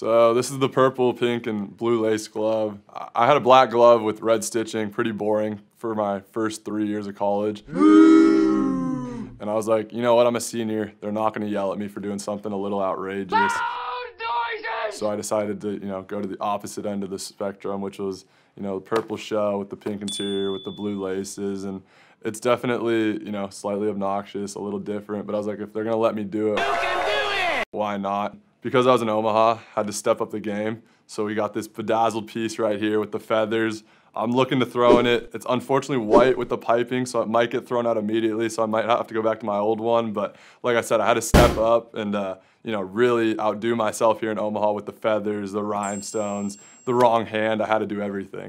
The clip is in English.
So this is the purple, pink, and blue lace glove. I had a black glove with red stitching, pretty boring for my first 3 years of college. And I was like, you know what, I'm a senior. They're not gonna yell at me for doing something a little outrageous. So I decided to, go to the opposite end of the spectrum, which was, the purple shell with the pink interior with the blue laces. And it's definitely, slightly obnoxious, a little different, but I was like, if they're gonna let me do it, you can do it! Why not? Because I was in Omaha, I had to step up the game. So we got this bedazzled piece right here with the feathers. I'm looking to throw in it. It's unfortunately white with the piping, so it might get thrown out immediately, so I might have to go back to my old one. But like I said, I had to step up and really outdo myself here in Omaha with the feathers, the rhinestones, the wrong hand. I had to do everything.